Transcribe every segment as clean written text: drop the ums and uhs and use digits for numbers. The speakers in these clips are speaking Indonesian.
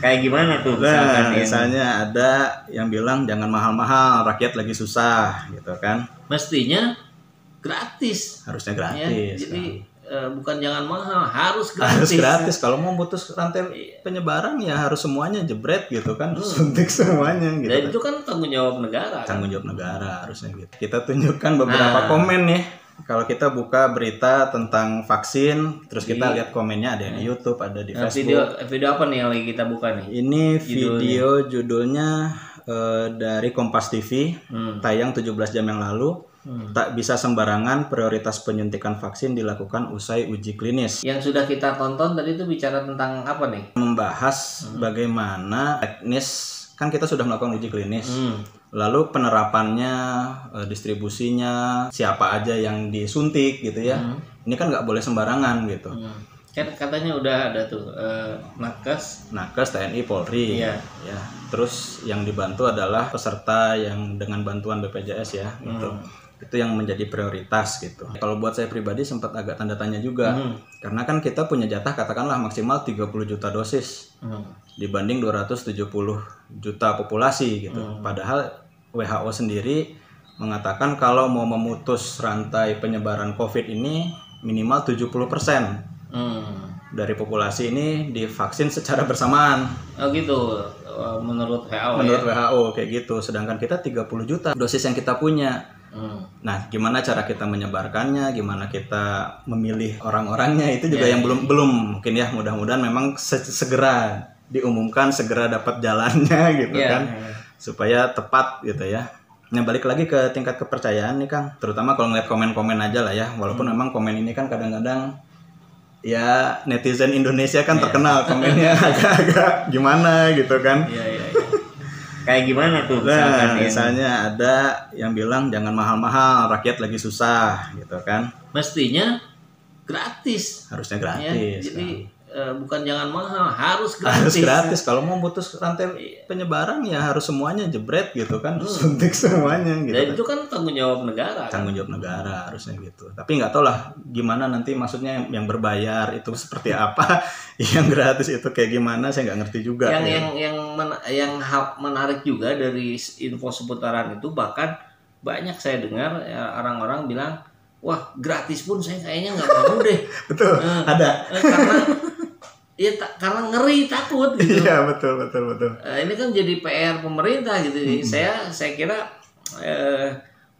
Kayak gimana tuh? Nah, misalnya ada yang bilang jangan mahal-mahal, rakyat lagi susah gitu kan. Mestinya gratis. Harusnya gratis. Ya, jadi bukan jangan mahal, harus gratis. Harus gratis. Kalau mau putus rantai penyebaran ya harus semuanya jebret gitu kan, suntik semuanya gitu. Dan kan. Itu kan tanggung jawab negara. Tanggung jawab negara harusnya gitu. Kita tunjukkan beberapa komen ya. Kalau kita buka berita tentang vaksin, terus kita lihat komennya ada di YouTube, ada di Facebook. Video apa nih yang lagi kita buka nih? Ini video judulnya dari Kompas TV, tayang 17 jam yang lalu. Tak bisa sembarangan, prioritas penyuntikan vaksin dilakukan usai uji klinis. Yang sudah kita tonton tadi itu bicara tentang apa nih? Membahas bagaimana teknis, kan kita sudah melakukan uji klinis. Lalu penerapannya, distribusinya, siapa aja yang disuntik gitu ya. Ini kan nggak boleh sembarangan gitu. Kan katanya udah ada tuh nakes TNI Polri. Ya. Terus yang dibantu adalah peserta yang dengan bantuan BPJS ya. Gitu. Itu yang menjadi prioritas gitu. Kalau buat saya pribadi sempat agak tanda tanya juga. Karena kan kita punya jatah katakanlah maksimal 30 juta dosis. Dibanding 270 juta populasi gitu. Padahal WHO sendiri mengatakan kalau mau memutus rantai penyebaran COVID ini minimal 70% dari populasi ini divaksin secara bersamaan. Oh gitu. Menurut WHO. Menurut WHO kayak gitu. Sedangkan kita 30 juta dosis yang kita punya. Nah, gimana cara kita menyebarkannya, gimana kita memilih orang-orangnya itu juga yang belum mungkin ya. Mudah-mudahan memang segera diumumkan, segera dapat jalannya gitu kan, supaya tepat gitu ya. Nah, balik lagi ke tingkat kepercayaan nih Kang, terutama kalau ngeliat komen-komen aja lah ya, walaupun memang komen ini kan kadang-kadang ya netizen Indonesia kan terkenal komennya agak-agak gimana gitu kan. Kayak gimana tuh? Nah, misalnya ada yang bilang jangan mahal-mahal, rakyat lagi susah gitu kan. Mestinya gratis. Harusnya gratis. Ya, jadi bukan jangan mahal, harus gratis. Harus gratis. Kalau mau putus rantai penyebaran ya harus semuanya jebret gitu kan, suntik semuanya gitu. Dan itu kan tanggung jawab negara. Tanggung jawab negara harusnya gitu. Tapi nggak tahu lah gimana nanti maksudnya yang berbayar itu seperti apa, yang gratis itu kayak gimana saya nggak ngerti juga. Yang menarik juga dari info seputaran itu, bahkan banyak saya dengar orang-orang bilang, wah gratis pun saya kayaknya nggak mau deh. Betul, ada. Karena ya karena ngeri, takut gitu. Iya betul. Ini kan jadi PR pemerintah gitu. Saya kira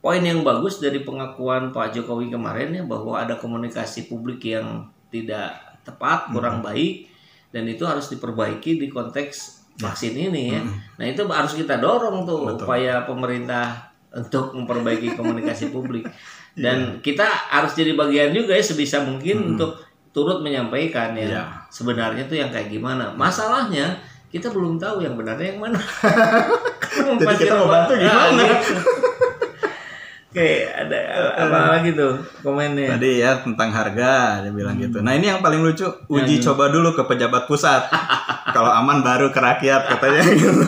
poin yang bagus dari pengakuan Pak Jokowi kemarin ya, bahwa ada komunikasi publik yang tidak tepat, kurang baik, dan itu harus diperbaiki di konteks vaksin ini ya. Nah itu harus kita dorong tuh. Betul. Upaya pemerintah untuk memperbaiki komunikasi publik, dan kita harus jadi bagian juga ya sebisa mungkin untuk turut menyampaikan ya sebenarnya tuh yang kayak gimana. Masalahnya kita belum tahu yang benarnya yang mana. Jadi kita mau bantu gimana? Oke, ada apa lagi tuh komennya? Tadi ya tentang harga dia bilang gitu. Nah ini yang paling lucu, uji coba dulu ke pejabat pusat. Kalau aman baru ke rakyat katanya gitu.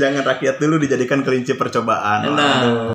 Jangan rakyat dulu dijadikan kelinci percobaan. Nah.